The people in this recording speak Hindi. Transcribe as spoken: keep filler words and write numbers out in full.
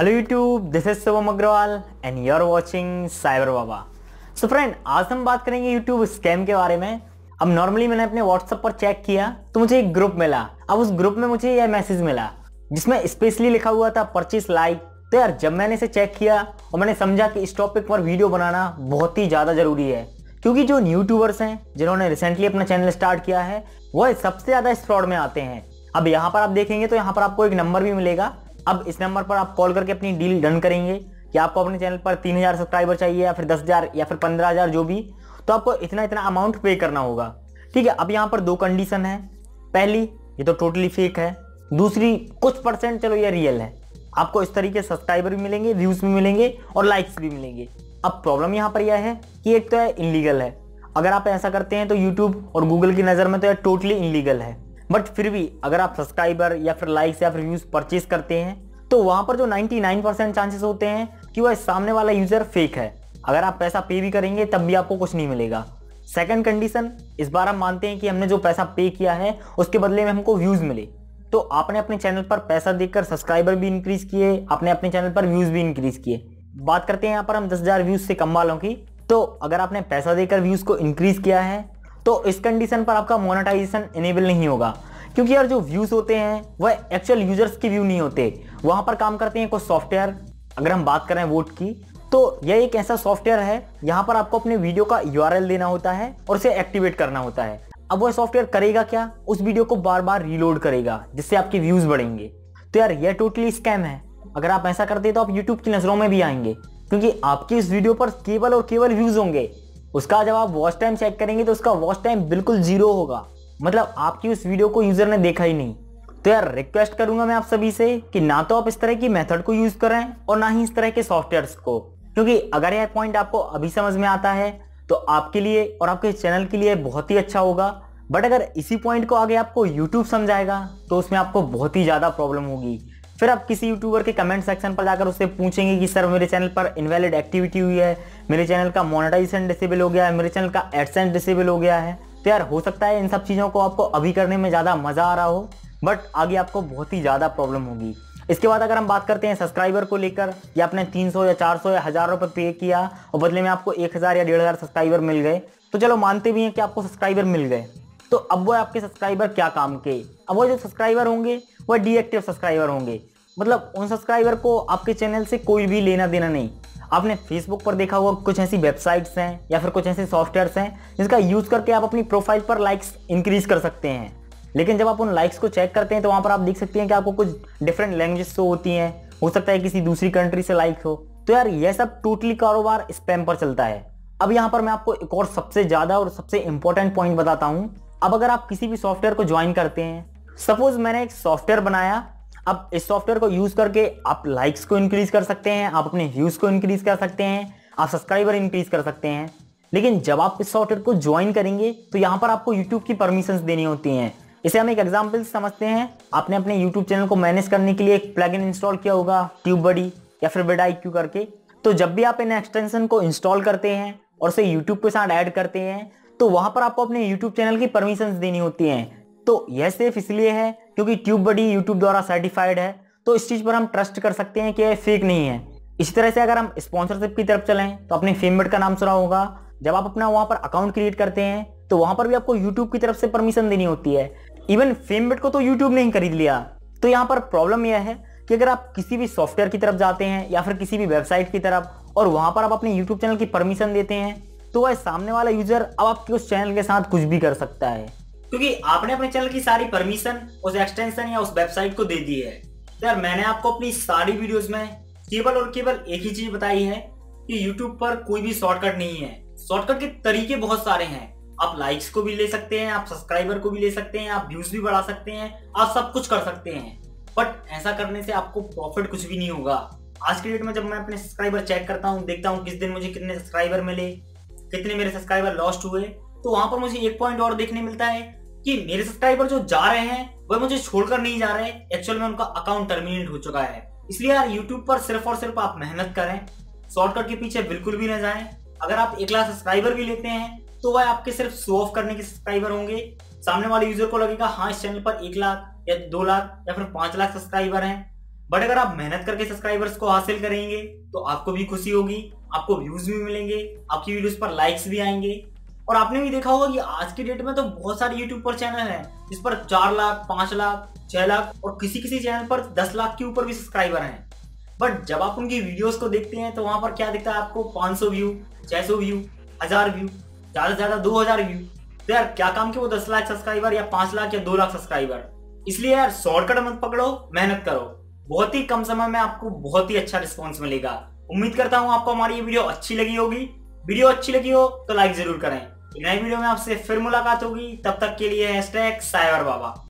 Hello YouTube, this is Shivam Agrawal and you're watching Cyber Baba. So friend, आज हम बात करेंगे YouTube स्कैम के बारे में। अब नॉर्मली मैंने अपने WhatsApp पर चेक किया तो मुझे एक ग्रुप मिला। अब उस ग्रुप में मुझे यह मैसेज मिला जिसमें स्पेशली लिखा हुआ था परचेस लाइक। तो यार जब मैंने इसे चेक किया और मैंने समझा कि इस टॉपिक पर वीडियो बनाना बहुत ही ज़्यादा ज़रूरी है, क्योंकि जो यूट्यूबर्स हैं जिन्होंने रिसेंटली अपना चैनल स्टार्ट किया है वह सबसे ज़्यादा इस फ्रॉड में आते हैं। अब यहाँ पर आप देखेंगे तो यहाँ पर आपको एक नंबर भी मिलेगा। अब इस नंबर पर आप कॉल करके अपनी डील डन करेंगे कि आपको अपने चैनल पर तीन हज़ार सब्सक्राइबर चाहिए या फिर दस हज़ार या फिर पंद्रह हज़ार, जो भी, तो आपको इतना इतना अमाउंट पे करना होगा। ठीक है, अब यहाँ पर दो कंडीशन है। पहली, ये तो टोटली फेक है। दूसरी, कुछ परसेंट चलो ये रियल है। आपको इस तरीके सब्सक्राइबर भी मिलेंगे, व्यूज़ भी मिलेंगे और लाइक्स भी मिलेंगे। अब प्रॉब्लम यहाँ पर यह है कि एक तो यह इनलीगल है। अगर आप ऐसा करते हैं तो यूट्यूब और गूगल की नज़र में तो यह टोटली इनलीगल है, बट फिर भी अगर आप सब्सक्राइबर या फिर लाइक्स या फिर व्यूज़ परचेज करते हैं तो वहाँ पर जो निन्यानवे परसेंट चांसेस होते हैं कि वह सामने वाला यूज़र फेक है। अगर आप पैसा पे भी करेंगे तब भी आपको कुछ नहीं मिलेगा। सेकंड कंडीशन, इस बार हम मानते हैं कि हमने जो पैसा पे किया है उसके बदले में हमको व्यूज़ मिले। तो आपने अपने चैनल पर पैसा देकर सब्सक्राइबर भी इंक्रीज़ किए, आपने अपने चैनल पर व्यूज़ भी इंक्रीज़ किए। बात करते हैं यहाँ पर हम दस हज़ार व्यूज़ से कम वालों की। तो अगर आपने पैसा देकर व्यूज़ को इंक्रीज़ किया है तो इस कंडीशन पर आपका मोनेटाइजेशन इनेबल नहीं होगा, क्योंकि यार जो व्यूज़ होते हैं वह एक्चुअल यूजर्स के व्यू नहीं होते। वहाँ पर काम करते हैं कुछ सॉफ्टवेयर। अगर हम बात करें वोट की, तो यह एक ऐसा सॉफ्टवेयर है यहाँ पर आपको अपने वीडियो का यूआरएल देना होता है और उसे एक्टिवेट करना होता है। अब वह सॉफ्टवेयर करेगा क्या, उस वीडियो को बार बार रीलोड करेगा जिससे आपके व्यूज़ बढ़ेंगे। तो यार यह टोटली स्कैम है। अगर आप ऐसा करते तो आप यूट्यूब की नज़रों में भी आएंगे, क्योंकि आपकी इस वीडियो पर केवल और केवल व्यूज़ होंगे। उसका जब आप वॉच टाइम चेक करेंगे तो उसका वॉच टाइम बिल्कुल जीरो होगा, मतलब आपकी उस वीडियो को यूज़र ने देखा ही नहीं। तो यार रिक्वेस्ट करूंगा मैं आप सभी से कि ना तो आप इस तरह की मेथड को यूज़ करें और ना ही इस तरह के सॉफ्टवेयर्स को, क्योंकि अगर यह पॉइंट आपको अभी समझ में आता है तो आपके लिए और आपके चैनल के लिए बहुत ही अच्छा होगा। बट अगर इसी पॉइंट को आगे आपको यूट्यूब समझाएगा तो उसमें आपको बहुत ही ज़्यादा प्रॉब्लम होगी। फिर आप किसी यूट्यूबर के कमेंट सेक्शन पर जाकर उससे पूछेंगे कि सर मेरे चैनल पर इनवैलिड एक्टिविटी हुई है, मेरे चैनल का मोनेटाइजेशन डिसेबल हो गया है, मेरे चैनल का एडसेंस डिसेबल हो गया है। तो यार हो सकता है इन सब चीज़ों को आपको अभी करने में ज़्यादा मज़ा आ रहा हो, बट आगे आपको बहुत ही ज़्यादा प्रॉब्लम होगी। इसके बाद अगर हम बात करते हैं सब्सक्राइबर को लेकर, या आपने तीन सौ या चार सौ या हज़ार रुपये पे किया और बदले में आपको एक हज़ार या डेढ़ हज़ार सब्सक्राइबर मिल गए, तो चलो मानते भी हैं कि आपको सब्सक्राइबर मिल गए। तो अब वो आपके सब्सक्राइबर क्या काम के, अब वो जो सब्सक्राइबर होंगे वह डीएक्टिव सब्सक्राइबर होंगे, मतलब उन सब्सक्राइबर को आपके चैनल से कोई भी लेना देना नहीं। आपने फेसबुक पर देखा होगा कुछ ऐसी वेबसाइट्स हैं या फिर कुछ ऐसे सॉफ्टवेयर्स हैं जिसका यूज़ करके आप अपनी प्रोफाइल पर लाइक्स इंक्रीज़ कर सकते हैं, लेकिन जब आप उन लाइक्स को चेक करते हैं तो वहाँ पर आप देख सकते हैं कि आपको कुछ डिफरेंट लैंग्वेज शो होती हैं, हो सकता है किसी दूसरी कंट्री से लाइक हो। तो यार यह सब टोटली कारोबार स्पैम पर चलता है। अब यहाँ पर मैं आपको एक और सबसे ज़्यादा और सबसे इम्पोर्टेंट पॉइंट बताता हूँ। अब अगर आप किसी भी सॉफ्टवेयर को ज्वाइन करते हैं, सपोज़ मैंने एक सॉफ्टवेयर बनाया, अब इस सॉफ्टवेयर को यूज़ करके आप लाइक्स को इंक्रीज़ कर सकते हैं, आप अपने व्यूज़ को इंक्रीज़ कर सकते हैं, आप सब्सक्राइबर इंक्रीज़ कर सकते हैं। लेकिन जब आप इस सॉफ्टवेयर को ज्वाइन करेंगे तो यहाँ पर आपको यूट्यूब की परमिशंस देनी होती हैं। इसे हम एक एग्जाम्पल समझते हैं। आपने अपने यूट्यूब चैनल को मैनेज करने के लिए एक प्लगइन इंस्टॉल किया होगा, ट्यूबबडी या फिर विडाइक्यू करके। तो जब भी आप इन एक्सटेंशन को इंस्टॉल करते हैं और उसे यूट्यूब के साथ ऐड करते हैं तो वहाँ पर आपको अपने यूट्यूब चैनल की परमिशंस देनी होती हैं। तो यह सिर्फ इसलिए है क्योंकि ट्यूबबडी यूट्यूब द्वारा सर्टिफाइड है, तो इस चीज़ पर हम ट्रस्ट कर सकते हैं कि यह फेक नहीं है। इसी तरह से अगर हम स्पॉन्सरशिप की तरफ चलें तो आपने फेमबिट का नाम सुना होगा। जब आप अपना वहाँ पर अकाउंट क्रिएट करते हैं तो वहाँ पर भी आपको यूट्यूब की तरफ से परमिशन देनी होती है। इवन फेमबिट को तो यूट्यूब ने ही खरीद लिया। तो यहाँ पर प्रॉब्लम यह है कि अगर आप किसी भी सॉफ्टवेयर की तरफ जाते हैं या फिर किसी भी वेबसाइट की तरफ और वहाँ पर आप अपने यूट्यूब चैनल की परमिशन देते हैं तो वह सामने वाला यूजर अब आपके उस चैनल के साथ कुछ भी कर सकता है, क्योंकि आपने अपने चैनल की सारी परमिशन उस एक्सटेंशन या उस वेबसाइट को दे दी है। यार मैंने आपको अपनी सारी वीडियोस में केवल और केवल एक ही चीज बताई है कि YouTube पर कोई भी शॉर्टकट नहीं है। शॉर्टकट के तरीके बहुत सारे हैं। आप लाइक्स को भी ले सकते हैं, आप सब्सक्राइबर को भी ले सकते हैं, आप व्यूज भी बढ़ा सकते हैं, आप सब कुछ कर सकते हैं, बट ऐसा करने से आपको प्रॉफिट कुछ भी नहीं होगा। आज के डेट में जब मैं अपने सब्सक्राइबर चेक करता हूँ, देखता हूँ किस दिन मुझे कितने सब्सक्राइबर मिले, कितने मेरे सब्सक्राइबर लॉस्ट हुए, तो वहां पर मुझे एक पॉइंट और देखने मिलता है कि मेरे सब्सक्राइबर जो जा रहे हैं वह मुझे छोड़कर नहीं जा रहे, एक्चुअल में उनका अकाउंट टर्मिनेट हो चुका है। इसलिए यार यूट्यूब पर सिर्फ और सिर्फ आप मेहनत करें, शॉर्टकट के पीछे बिल्कुल भी न जाएं। अगर आप एक लाख सब्सक्राइबर भी लेते हैं तो वह आपके सिर्फ शो ऑफ करने के सब्सक्राइबर होंगे। सामने वाले यूजर को लगेगा हाँ इस चैनल पर एक लाख या दो लाख या फिर पांच लाख सब्सक्राइबर है, बट अगर आप मेहनत करके सब्सक्राइबर्स को हासिल करेंगे तो आपको भी खुशी होगी, आपको व्यूज भी मिलेंगे, आपकी वीडियोस पर लाइक्स भी आएंगे। और आपने भी देखा होगा कि आज के डेट में तो बहुत सारे यूट्यूब पर चैनल हैं जिस पर चार लाख पांच लाख छह लाख और किसी किसी चैनल पर दस लाख के ऊपर भी सब्सक्राइबर हैं। बट जब आप उनकी वीडियोस को देखते हैं तो वहां पर क्या दिखता है आपको, पांच सौ व्यू, छह सौ व्यू, हजार व्यू, ज्यादा से ज्यादा दो हजार व्यू। तो यार क्या काम के वो दस लाख सब्सक्राइबर या पांच लाख या दो लाख सब्सक्राइबर। इसलिए यार शॉर्टकट मत पकड़ो, मेहनत करो, बहुत ही कम समय में आपको बहुत ही अच्छा रिस्पॉन्स मिलेगा। उम्मीद करता हूँ आपको हमारी ये वीडियो अच्छी लगी होगी। वीडियो अच्छी लगी हो तो लाइक जरूर करें। नए वीडियो में आपसे फिर मुलाकात होगी, तब तक के लिए हैशटैग साइबर बाबा।